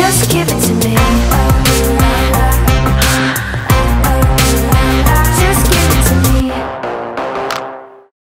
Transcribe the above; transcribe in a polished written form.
just give it to me.